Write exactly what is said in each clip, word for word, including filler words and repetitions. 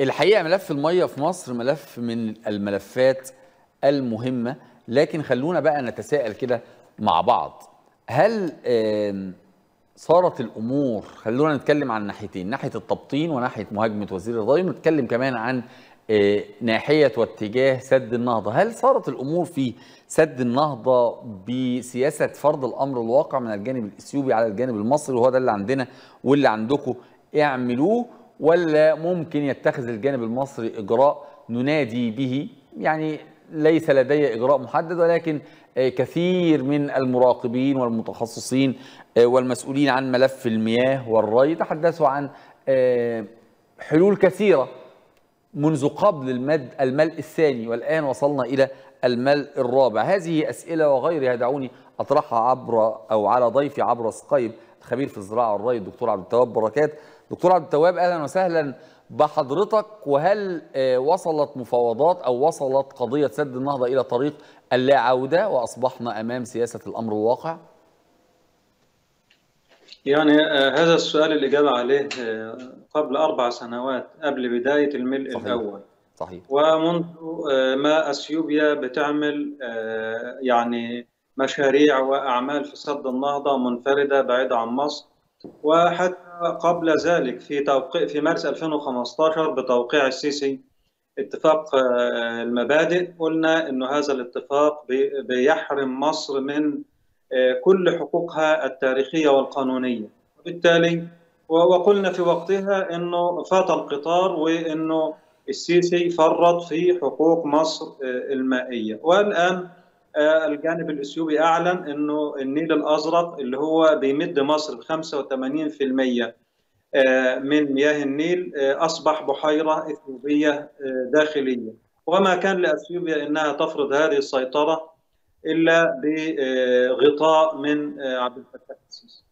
الحقيقة ملف المية في مصر ملف من الملفات المهمة، لكن خلونا بقى نتساءل كده مع بعض. هل صارت الأمور، خلونا نتكلم عن ناحيتين، ناحية التبطين وناحية مهاجمة وزير الري، ونتكلم كمان عن ناحية واتجاه سد النهضة. هل صارت الأمور في سد النهضة بسياسة فرض الأمر الواقع من الجانب الإثيوبي على الجانب المصري، وهو ده اللي عندنا واللي عندكم اعملوه، ولا ممكن يتخذ الجانب المصري إجراء ننادي به؟ يعني ليس لدي إجراء محدد، ولكن كثير من المراقبين والمتخصصين والمسؤولين عن ملف المياه والري تحدثوا عن حلول كثيرة منذ قبل المد الملء الثاني، والآن وصلنا إلى الملء الرابع. هذه أسئلة وغيرها دعوني أطرحها عبر أو على ضيفي عبر سكايب، الخبير في الزراعة والري الدكتور عبد التواب بركات. دكتور عبد التواب، أهلا وسهلا بحضرتك. وهل وصلت مفاوضات أو وصلت قضية سد النهضة إلى طريق اللا عودة وأصبحنا أمام سياسة الأمر الواقع؟ يعني هذا السؤال اللي جاب عليه قبل أربع سنوات قبل بداية الملء صحيح. الأول صحيح. ومنذ ما أثيوبيا بتعمل يعني مشاريع وأعمال في سد النهضة منفردة بعيدة عن مصر، وحتى قبل ذلك في توقيع في مارس ألفين وخمسة عشر بتوقيع السيسي اتفاق المبادئ، قلنا إنه هذا الاتفاق بيحرم مصر من كل حقوقها التاريخية والقانونية، وبالتالي وقلنا في وقتها إنه فات القطار وإنه السيسي فرط في حقوق مصر المائية. والآن الجانب الإثيوبي أعلن إنه النيل الأزرق اللي هو بيمد مصر ب خمسة وثمانين بالمئة من مياه النيل أصبح بحيرة إثيوبية داخلية، وما كان لإثيوبيا إنها تفرض هذه السيطرة إلا بغطاء من عبد الفتاح السيسي.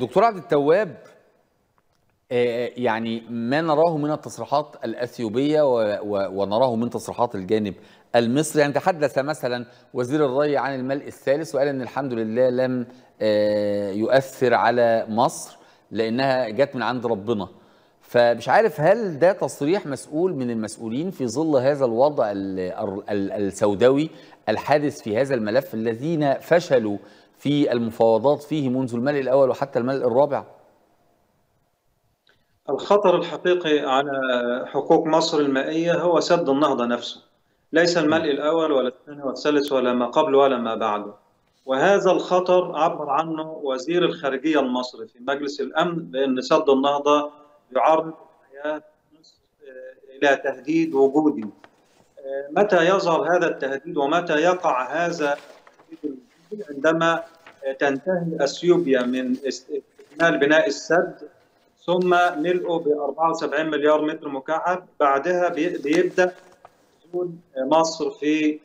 دكتور عبد التواب، يعني ما نراه من التصريحات الأثيوبية ونراه من تصريحات الجانب المصري، يعني تحدث مثلا وزير الري عن الملء الثالث وقال أن الحمد لله لم يؤثر على مصر لأنها جت من عند ربنا، فمش عارف هل ده تصريح مسؤول من المسؤولين في ظل هذا الوضع السوداوي الحادث في هذا الملف الذين فشلوا في المفاوضات فيه منذ الملء الأول وحتى الملء الرابع؟ الخطر الحقيقي على حقوق مصر المائية هو سد النهضة نفسه، ليس الملء الأول ولا الثاني والثالث ولا ما قبله ولا ما بعده. وهذا الخطر عبر عنه وزير الخارجية المصري في مجلس الأمن بأن سد النهضة يعرض حياة مصر إلى تهديد وجودي. متى يظهر هذا التهديد ومتى يقع هذا التهديد؟ عندما تنتهي أثيوبيا من استكمال بناء السد ثم ملئه ب أربعة وسبعين مليار متر مكعب، بعدها بيبدا نزول مصر في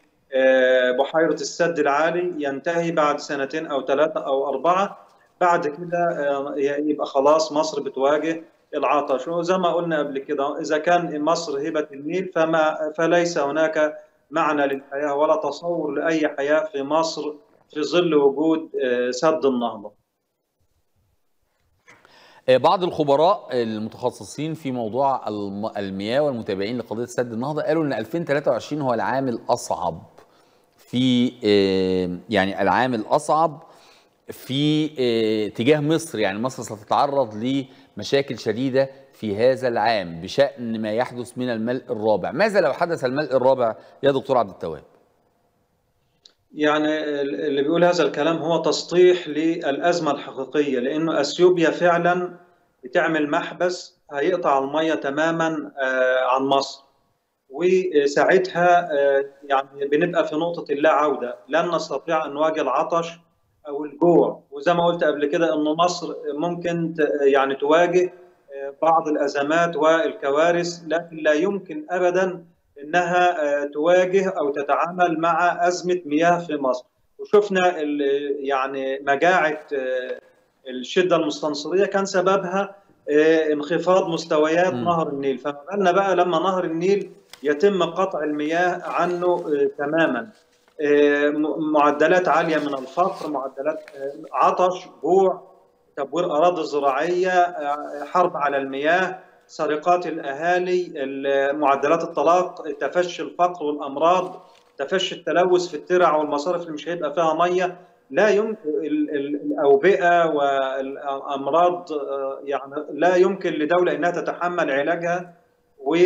بحيره السد العالي، ينتهي بعد سنتين او ثلاثه او اربعه، بعد كده يبقى خلاص مصر بتواجه العطش. وزي ما قلنا قبل كده، اذا كان مصر هبه النيل فما فليس هناك معنى للحياه ولا تصور لاي حياه في مصر في ظل وجود سد النهضه. بعض الخبراء المتخصصين في موضوع المياه والمتابعين لقضية سد النهضة قالوا ان ألفين وثلاثة وعشرين هو العام الأصعب في يعني العام الأصعب في تجاه مصر، يعني مصر ستتعرض لمشاكل شديدة في هذا العام بشأن ما يحدث من الملء الرابع. ماذا لو حدث الملء الرابع يا دكتور عبد التواب؟ يعني اللي بيقول هذا الكلام هو تسطيح للأزمة الحقيقية، لأنه أثيوبيا فعلا بتعمل محبس هيقطع المية تماما عن مصر، وساعتها يعني بنبقى في نقطة اللا عودة، لن نستطيع أن نواجه العطش أو الجوع. وزي ما قلت قبل كده أنه مصر ممكن يعني تواجه بعض الأزمات والكوارث، لكن لا يمكن أبدا إنها تواجه أو تتعامل مع أزمة مياه في مصر. وشفنا يعني مجاعة الشدة المستنصرية كان سببها انخفاض مستويات م. نهر النيل، فما بالنا بقى لما نهر النيل يتم قطع المياه عنه تماما. معدلات عالية من الفقر، معدلات عطش، جوع، تبوير أراضي زراعية، حرب على المياه، سرقات الأهالي، معدلات الطلاق، تفشي الفقر والأمراض، تفشي التلوث في الترع والمصارف اللي مش هيبقى فيها مية، لا يمكن الأوبئة والأمراض يعني لا يمكن لدولة أنها تتحمل علاجها.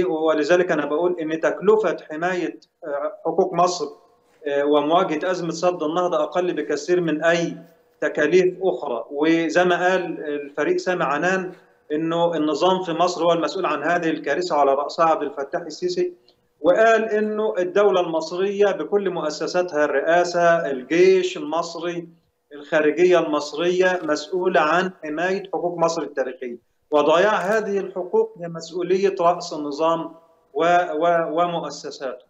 ولذلك أنا بقول أن تكلفة حماية حقوق مصر ومواجهة أزمة سد النهضة أقل بكثير من أي تكاليف أخرى. وزي ما قال الفريق سامي عنان أنه النظام في مصر هو المسؤول عن هذه الكارثة على رأسها عبد الفتاح السيسي، وقال أنه الدولة المصرية بكل مؤسساتها، الرئاسة، الجيش المصري، الخارجية المصرية، مسؤولة عن حماية حقوق مصر التاريخية، وضياع هذه الحقوق هي مسؤولية رأس النظام و و ومؤسساته.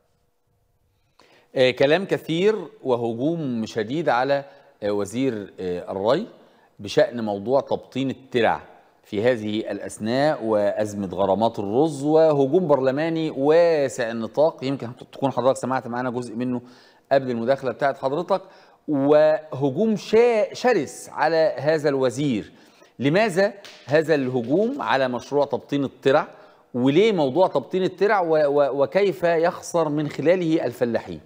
كلام كثير وهجوم شديد على وزير الري بشأن موضوع تبطين الترع في هذه الأثناء وأزمة غرامات الرز، وهجوم برلماني واسع النطاق يمكن تكون حضرتك سمعت معنا جزء منه قبل المداخلة بتاعت حضرتك، وهجوم شرس على هذا الوزير. لماذا هذا الهجوم على مشروع تبطين الترع؟ وليه موضوع تبطين الترع وكيف يخسر من خلاله الفلاحين؟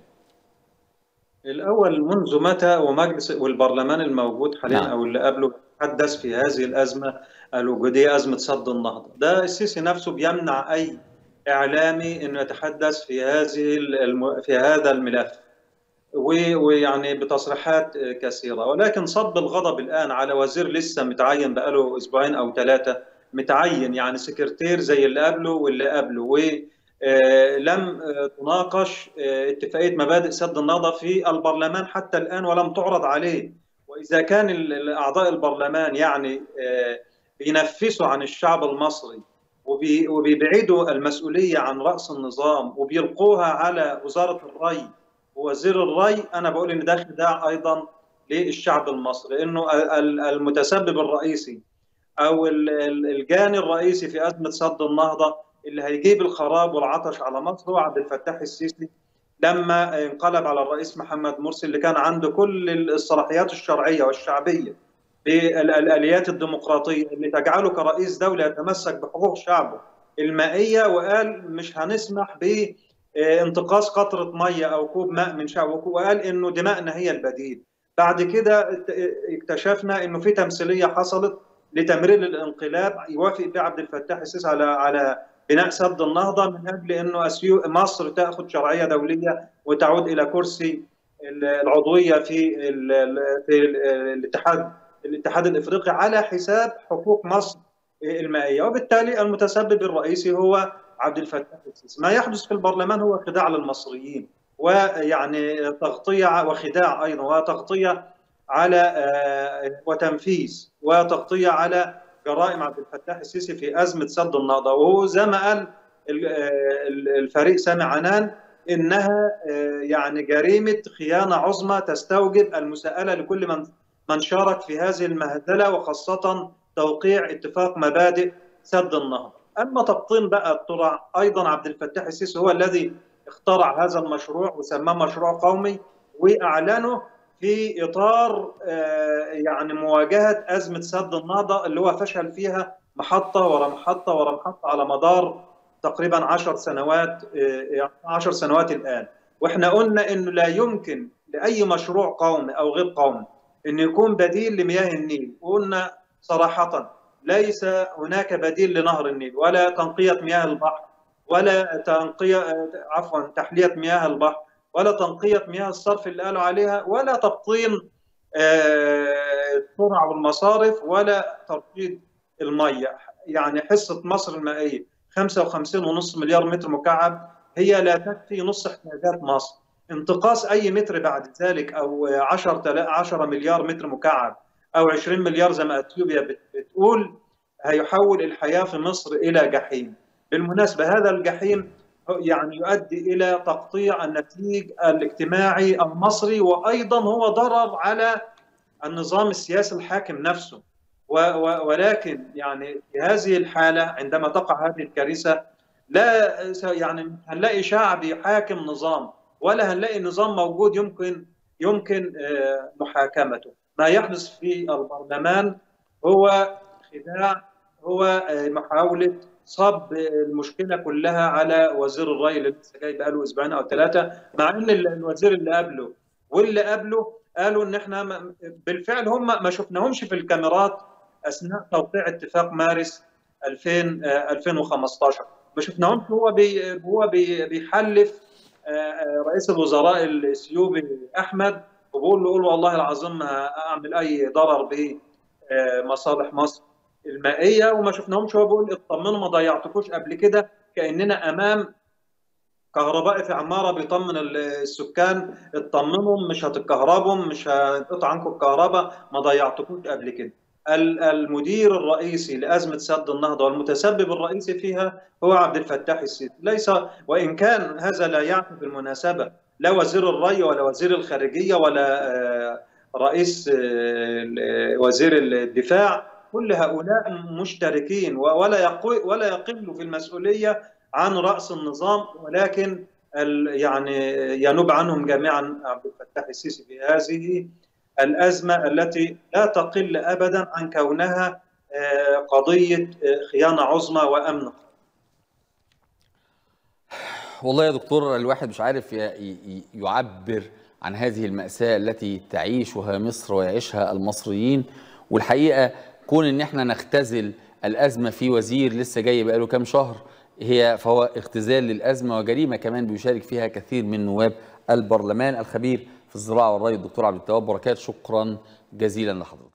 الأول، منذ متى ومجلس والبرلمان الموجود حاليا نعم. أو اللي قبله تحدث في هذه الأزمة الوجودية، أزمة سد النهضة، ده السيسي نفسه بيمنع أي إعلامي إنه يتحدث في هذه الم... في هذا الملف، و... ويعني بتصريحات كثيرة. ولكن صب الغضب الآن على وزير لسه متعين بقاله أسبوعين أو ثلاثة، متعين يعني سكرتير زي اللي قبله واللي قبله، و آه لم آه تناقش آه اتفاقية مبادئ سد النهضة في البرلمان حتى الآن ولم تعرض عليه. وإذا كان أعضاء البرلمان يعني آه بينفسوا عن الشعب المصري وبي وبيبعدوا المسؤولية عن رأس النظام وبيلقوها على وزارة الري ووزير الري، أنا بقول إن ده خداع أيضا للشعب المصري، إنه المتسبب الرئيسي أو الجاني الرئيسي في أزمة سد النهضة اللي هيجيب الخراب والعطش على مصر هو عبد الفتاح السيسي لما انقلب على الرئيس محمد مرسي اللي كان عنده كل الصلاحيات الشرعيه والشعبيه بالاليات الديمقراطيه اللي تجعله كرئيس دوله يتمسك بحقوق شعبه المائيه، وقال مش هنسمح بانتقاص قطره ميه او كوب ماء من شعبه، وقال انه دمائنا هي البديل. بعد كده اكتشفنا انه في تمثيليه حصلت لتمرير الانقلاب يوافق بيه عبد الفتاح السيسي على على بناء سد النهضه من اجل انه مصر تاخذ شرعيه دوليه وتعود الى كرسي العضويه في ال في ال الاتحاد الاتحاد الافريقي على حساب حقوق مصر المائيه، وبالتالي المتسبب الرئيسي هو عبد الفتاح السيسي. ما يحدث في البرلمان هو خداع للمصريين، ويعني تغطيه وخداع ايضا، وتغطيه على وتنفيذ وتغطيه على جرائم عبد الفتاح السيسي في أزمة سد النهضة. وهو زي ما قال الفريق سامي عنان إنها يعني جريمة خيانة عظمى تستوجب المساءلة لكل من من شارك في هذه المهزلة، وخاصة توقيع اتفاق مبادئ سد النهضة. أما تبطين بقى الترع، أيضا عبد الفتاح السيسي هو الذي اخترع هذا المشروع وسماه مشروع قومي وأعلنه في إطار يعني مواجهة أزمة سد النهضة اللي هو فشل فيها محطة ورا محطة ورا محطة على مدار تقريبا عشر سنوات عشر سنوات الآن. وإحنا قلنا إنه لا يمكن لأي مشروع قومي أو غير قومي إنه يكون بديل لمياه النيل، وقلنا صراحة ليس هناك بديل لنهر النيل ولا تنقية مياه البحر ولا تنقية عفوا تحلية مياه البحر ولا تنقية مياه الصرف اللي قالوا عليها، ولا تبطين الترع والمصارف، ولا ترشيد المية. يعني حصة مصر المائية خمسة وخمسين فاصلة خمسة مليار متر مكعب هي لا تكفي نص احتياجات مصر. انتقاص أي متر بعد ذلك أو عشرة مليار متر مكعب أو عشرين مليار زي ما إثيوبيا بتقول هيحول الحياة في مصر إلى جحيم. بالمناسبة هذا الجحيم يعني يؤدي إلى تقطيع النتيج الاجتماعي المصري، وأيضا هو ضرر على النظام السياسي الحاكم نفسه. ولكن يعني في هذه الحالة عندما تقع هذه الكارثة لا يعني هنلاقي شعب يحاكم نظام ولا هنلاقي نظام موجود يمكن يمكن محاكمته. ما يحدث في البرلمان هو خداع، هو محاولة صاب المشكله كلها على وزير الري اللي لسه جاي بقاله اسبوعين او ثلاثه، مع ان الوزير اللي قبله واللي قبله قالوا ان احنا بالفعل هم ما شفناهمش في الكاميرات اثناء توقيع اتفاق مارس ألفين وخمسطاشر، ما شفناهمش هو بي هو بي بيحلف رئيس الوزراء الاثيوبي احمد وبيقول له قول والله العظيم هاعمل اي ضرر بمصالح مصر المائيه، وما شفناهمش هو بيقول اطمنوا ما ضيعتكوش قبل كده، كاننا امام كهربائي في عماره بيطمن السكان اطمنوا مش هتتكهربوا مش هتقطع عنكم الكهرباء ما ضيعتكوش قبل كده. المدير الرئيسي لازمه سد النهضه والمتسبب الرئيسي فيها هو عبد الفتاح السيسي، ليس وان كان هذا لا يعفو بالمناسبه لا وزير الري ولا وزير الخارجيه ولا رئيس وزير الدفاع، كل هؤلاء مشتركين ولا ولا يقل في المسؤوليه عن راس النظام، ولكن يعني ينوب عنهم جميعا عبد الفتاح السيسي في هذه الأزمة التي لا تقل أبدا عن كونها قضية خيانة عظمى وأمن. والله يا دكتور الواحد مش عارف يعبر عن هذه المأساة التي تعيشها مصر ويعيشها المصريين، والحقيقة كون ان احنا نختزل الأزمة في وزير لسه جاي بقاله كام شهر هي فهو اختزال للأزمة وجريمة كمان بيشارك فيها كثير من نواب البرلمان. الخبير في الزراعة والري الدكتور عبد التواب بركات، شكرا جزيلا لحضرتك.